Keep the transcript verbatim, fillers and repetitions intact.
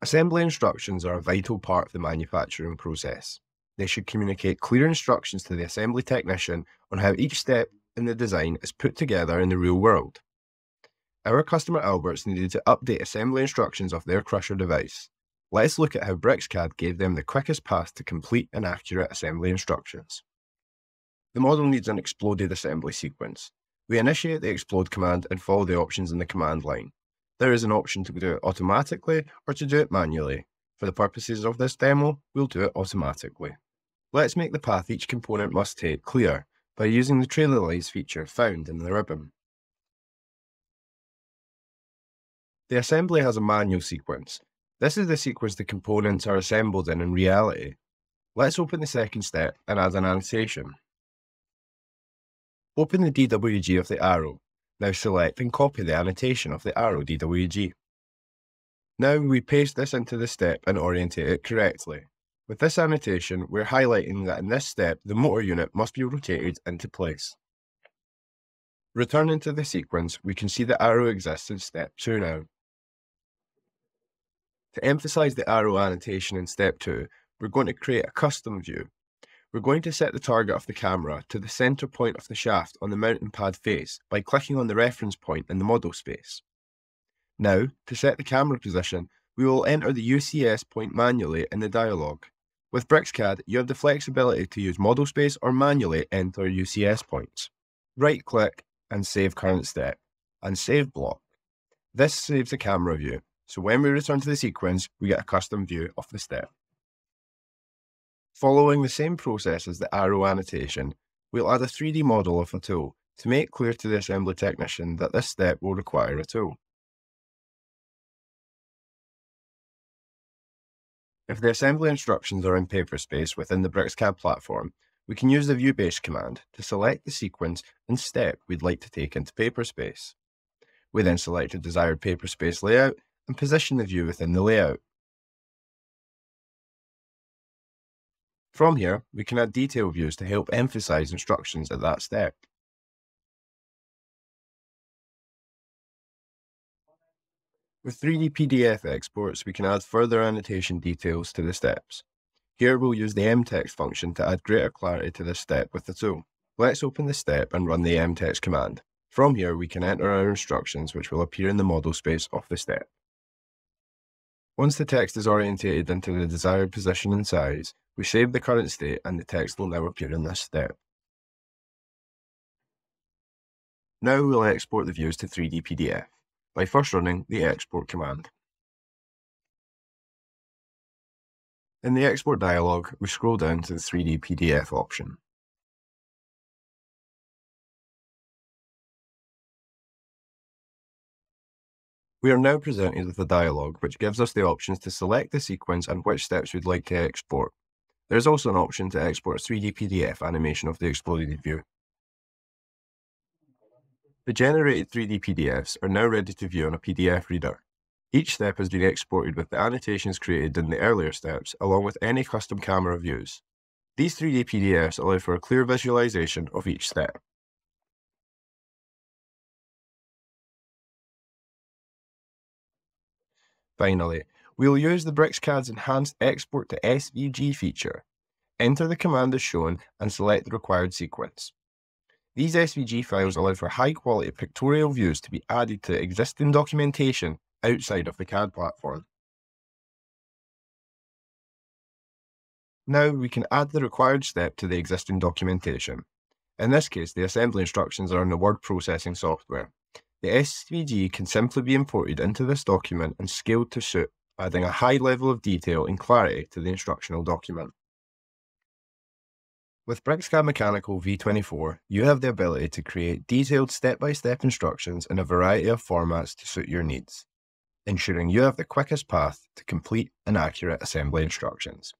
Assembly instructions are a vital part of the manufacturing process. They should communicate clear instructions to the assembly technician on how each step in the design is put together in the real world. Our customer Alberts needed to update assembly instructions of their crusher device. Let's look at how BricsCAD gave them the quickest path to complete and accurate assembly instructions. The model needs an exploded assembly sequence. We initiate the explode command and follow the options in the command line. There is an option to do it automatically or to do it manually. For the purposes of this demo, we'll do it automatically. Let's make the path each component must take clear by using the trailer lights feature found in the ribbon. The assembly has a manual sequence. This is the sequence the components are assembled in in reality. Let's open the second step and add an annotation. Open the D W G of the arrow. Now select and copy the annotation of the arrow D W G. Now we paste this into the step and orientate it correctly. With this annotation, we're highlighting that in this step, the motor unit must be rotated into place. Returning to the sequence, we can see the arrow exists in step two now. To emphasize the arrow annotation in step two, we're going to create a custom view. We're going to set the target of the camera to the center point of the shaft on the mounting pad face by clicking on the reference point in the model space. Now, to set the camera position, we will enter the U C S point manually in the dialog. With BricsCAD, you have the flexibility to use model space or manually enter U C S points. Right-click and save current step, and save block. This saves the camera view, so when we return to the sequence, we get a custom view of the step. Following the same process as the arrow annotation, we'll add a three D model of a tool to make clear to the assembly technician that this step will require a tool. If the assembly instructions are in paper space within the BricsCAD platform, we can use the view-based command to select the sequence and step we'd like to take into paper space. We then select a desired paper space layout and position the view within the layout. From here, we can add detail views to help emphasize instructions at that step. With three D P D F exports, we can add further annotation details to the steps. Here we'll use the M text function to add greater clarity to this step with the tool. Let's open the step and run the M text command. From here we can enter our instructions, which will appear in the model space of the step. Once the text is orientated into the desired position and size, we save the current state and the text will now appear in this step. Now we'll export the views to three D P D F by first running the export command. In the export dialog, we scroll down to the three D P D F option. We are now presented with a dialog which gives us the options to select the sequence and which steps we'd like to export. There is also an option to export three D P D F animation of the exploded view. The generated three D P D Fs are now ready to view on a P D F reader. Each step has been exported with the annotations created in the earlier steps, along with any custom camera views. These three D P D Fs allow for a clear visualization of each step. Finally, we'll use the BricsCAD's enhanced export to S V G feature. Enter the command as shown and select the required sequence. These S V G files allow for high-quality pictorial views to be added to existing documentation outside of the C A D platform. Now we can add the required step to the existing documentation. In this case, the assembly instructions are in the word processing software. The S V G can simply be imported into this document and scaled to suit, adding a high level of detail and clarity to the instructional document. With BricsCAD Mechanical V twenty-four, you have the ability to create detailed step-by-step instructions in a variety of formats to suit your needs, ensuring you have the quickest path to complete and accurate assembly instructions.